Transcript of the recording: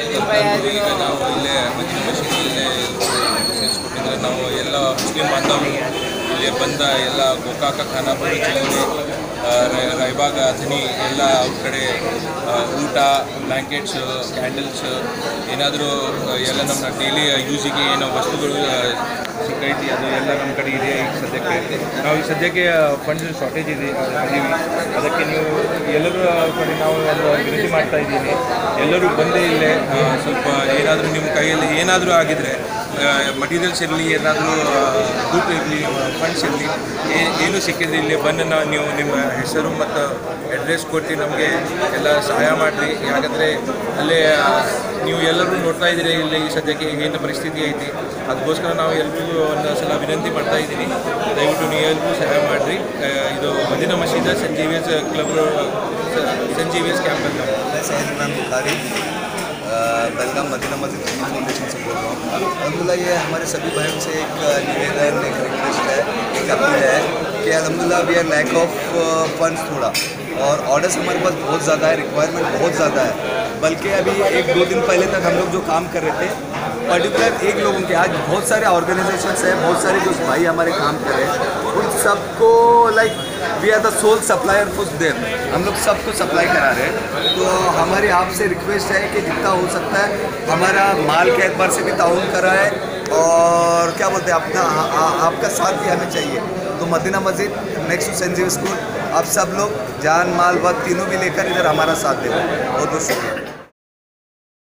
ಇಲ್ಲೇ ಮದೀನಾ ಮಸ್ಜಿದ್ ಇಲ್ಲೇ ಸೇರಿಸಿ ಕೊಟ್ಟಿದ್ರೆ ನಾವು ಎಲ್ಲ ಮುಸ್ಲಿಂ ಬಾಂಧವರು ಇಲ್ಲೇ ಬಂದ ಎಲ್ಲ ಗೋಕಾಕ ಖಾನಾಪುರ ಜಿಲ್ಲೆ ರಾಯಬಾಗ ಅಥಣಿ ಎಲ್ಲ ಕಡೆ ಊಟ ಬ್ಲ್ಯಾಂಕೆಟ್ಸ್ ಕ್ಯಾಂಡಲ್ಸ್ ಏನಾದರೂ ಎಲ್ಲ ನಮ್ಮ ಡೈಲಿ ಯೂಸಿಗೆ ಏನೋ ವಸ್ತುಗಳು ಸಿಕ್ಕೈತಿ ಅದು ಎಲ್ಲ ನಮ್ಮ ಕಡೆ ಇದೆ ಈಗ ಸದ್ಯಕ್ಕೆ ನಾವು ಈ ಸದ್ಯಕ್ಕೆ ಫಂಡ್ ಶಾರ್ಟೇಜ್ ಇದೆ ಅದಕ್ಕೆ ನೀವು ಎಲ್ಲರೂ ಕಡೆ ನಾವು ವಿನಂತಿ ಮಾಡ್ತಾ ಇದ್ದೀನಿ ಎಲ್ಲರೂ ಬಂದೇ ಇಲ್ಲೇ ಸ್ವಲ್ಪ ಏನಾದರೂ ನಿಮ್ಮ ಕೈಯಲ್ಲಿ ಏನಾದರೂ ಆಗಿದರೆ ಮಟೀರಿಯಲ್ಸ್ ಇರಲಿ ಏನಾದರೂ ದುಡ್ಡು ಇರಲಿ ಫಂಡ್ಸ್ ಇರಲಿ ಏನು ಸಿಕ್ಕಿದ್ರೆ ಇಲ್ಲಿ ಬಂದು ನಾವು ನೀವು ನಿಮ್ಮ ಹೆಸರು ಮತ್ತು ಅಡ್ರೆಸ್ ಕೊಟ್ಟು ನಮಗೆ ಎಲ್ಲ ಸಹಾಯ ಮಾಡಿರಿ ಯಾಕಂದರೆ ಅಲ್ಲೇ ನೀವು ಎಲ್ಲರೂ ನೋಡ್ತಾ ಇದ್ದೀರಿ ಇಲ್ಲಿ ಈ ಸದ್ಯಕ್ಕೆ ಏನು ಪರಿಸ್ಥಿತಿ ಐತಿ ಅದಕ್ಕೋಸ್ಕರ ನಾವು ಎಲ್ಲರಿಗೂ ಒಂದು ಸಲ ವಿನಂತಿ ಮಾಡ್ತಾ ಇದ್ದೀನಿ ದಯವಿಟ್ಟು ನೀವು ಎಲ್ಲರಿಗೂ ಸಹಾಯ ಮಾಡಿರಿ ಇದು Madina Masjid saint Xavier's club saint Xavier's camp ಅಂತ बेलगाम मदीना मस्जिद फाउंडेशन से बोल रहा हूँ। अलहमदिल्ला ये हमारे सभी भाइयों से एक निवेदन एक रिक्वेस्ट है एक अपील है कि अलहमदिल्ला we are lack of funds थोड़ा और ऑर्डर्स हमारे पास बहुत ज़्यादा है रिक्वायरमेंट बहुत ज़्यादा है बल्कि अभी एक दो दिन पहले तक हम लोग जो काम कर रहे थे पर्टिकुलर एक लोगों के आज बहुत सारे ऑर्गेनाइजेशंस हैं बहुत सारे जो भाई हमारे काम कर रहे हैं उन सबको like we are the sole supplier for them हम लोग सबको सप्लाई करा रहे हैं तो हमारी आपसे रिक्वेस्ट है कि जितना हो सकता है हमारा माल के एतबार से भी ताउन कराए और क्या बोलते हैं अपना आपका साथ भी हमें चाहिए तो Madina Masjid next to saint Xavier school आप सब लोग जान माल वक्त तीनों भी लेकर इधर हमारा साथ दे रहे हैं बहुत बहुत शुक्रिया।